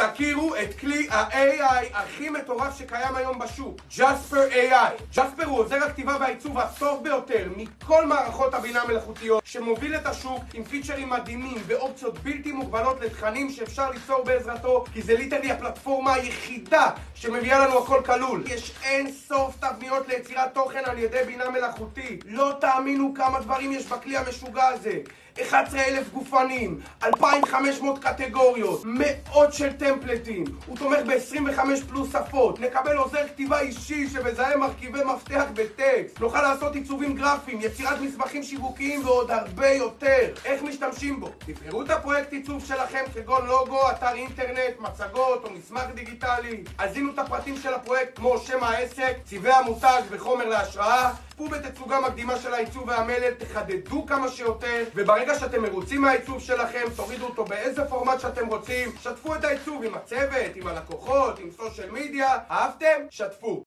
תכירו את כלי ה-AI הכי מטורף שקיים היום בשוק, Jasper AI. Jasper הוא עוזר הכתיבה והעיצוב הטוב ביותר מכל מערכות הבינה המלאכותיות, שמוביל את השוק עם פיצ'רים מדהימים ואופציות בלתי מוגבלות לתכנים שאפשר ליצור בעזרתו, כי זה ליטרלי הפלטפורמה היחידה שמביאה לנו הכל כלול. יש אין סוף תבניות ליצירת תוכן על ידי בינה מלאכותית. לא תאמינו כמה דברים יש בכלי המשוגע הזה. 11,000 גופנים, 2,500 קטגוריות, מאות של טמפלטים. הוא תומך ב-25 פלוס שפות. נקבל עוזר כתיבה אישי שמזהה מרכיבי מפתח בטקסט. נוכל לעשות עיצובים גרפיים, יצירת מסמכים שיווקיים ועוד הרבה יותר. איך משתמשים בו? תבחרו את הפרויקט עיצוב שלכם, כגון לוגו, אתר אינטרנט, מצגות או מסמך דיגיטלי. הזינו את הפרטים של הפרויקט כמו שם העסק, צבעי המותג וחומר להשראה. בתצוגה מקדימה של העיצוב והמלט, תחדדו כמה שיותר, וברגע שאתם מרוצים מהעיצוב שלכם, תורידו אותו באיזה פורמט שאתם רוצים. שתפו את העיצוב עם הצוות, עם הלקוחות, עם סושיאל מדיה. אהבתם? שתפו.